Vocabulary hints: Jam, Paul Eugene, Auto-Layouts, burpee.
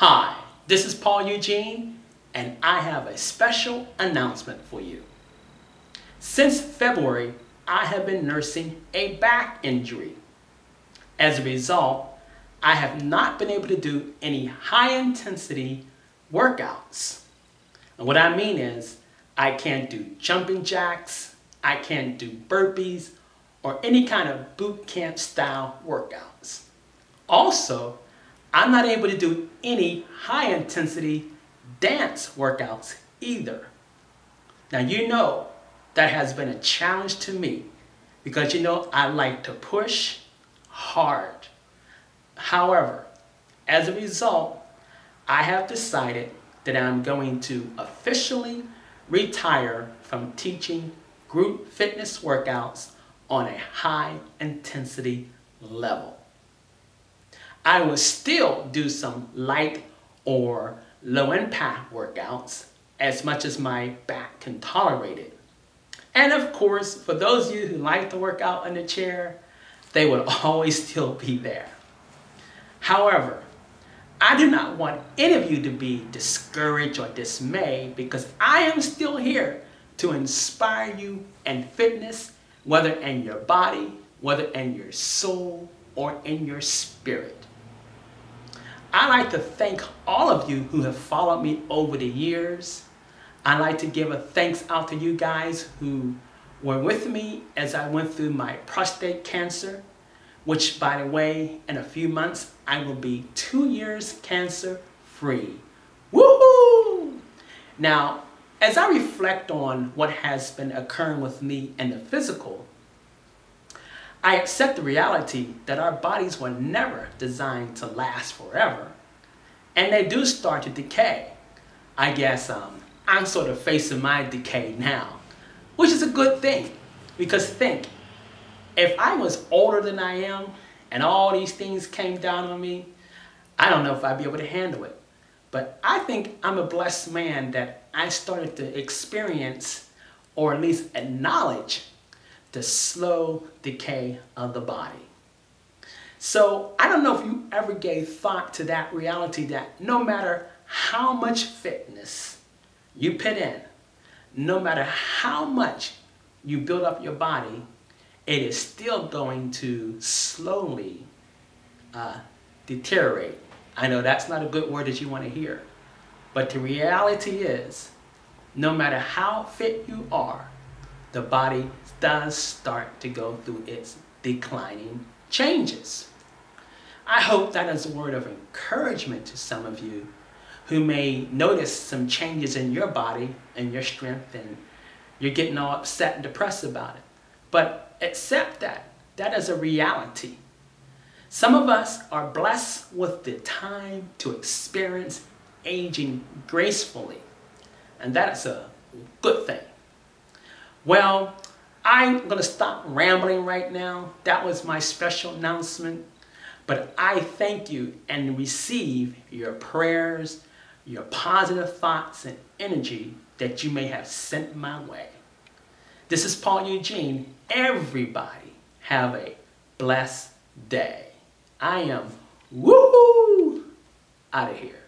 Hi, this is Paul Eugene, and I have a special announcement for you. Since February, I have been nursing a back injury. As a result, I have not been able to do any high-intensity workouts. And what I mean is, I can't do jumping jacks, I can't do burpees, or any kind of boot camp style workouts. Also, I'm not able to do any high-intensity dance workouts either. Now, you know that has been a challenge to me because you know I like to push hard. However, as a result, I have decided that I'm going to officially retire from teaching group fitness workouts on a high-intensity level. I will still do some light or low-impact workouts as much as my back can tolerate it. And of course, for those of you who like to work out in the chair, they will always still be there. However, I do not want any of you to be discouraged or dismayed because I am still here to inspire you in fitness, whether in your body, whether in your soul, or in your spirit. I'd like to thank all of you who have followed me over the years. I'd like to give a thanks out to you guys who were with me as I went through my prostate cancer, which, by the way, in a few months, I will be 2 years cancer-free. Woohoo! Now, as I reflect on what has been occurring with me in the physical, I accept the reality that our bodies were never designed to last forever, and they do start to decay. I guess I'm sort of facing my decay now, which is a good thing, because think, if I was older than I am and all these things came down on me, I don't know if I'd be able to handle it. But I think I'm a blessed man that I started to experience, or at least acknowledge, the slow decay of the body. So I don't know if you ever gave thought to that reality that no matter how much fitness you put in, no matter how much you build up your body, it is still going to slowly deteriorate. I know that's not a good word that you want to hear, but the reality is, no matter how fit you are, the body does start to go through its declining changes. I hope that is a word of encouragement to some of you who may notice some changes in your body and your strength, and you're getting all upset and depressed about it. But accept that. That is a reality. Some of us are blessed with the time to experience aging gracefully, and that is a good thing. Well, I'm going to stop rambling right now. That was my special announcement. But I thank you and receive your prayers, your positive thoughts and energy that you may have sent my way. This is Paul Eugene. Everybody have a blessed day. I am woo-hoo out of here.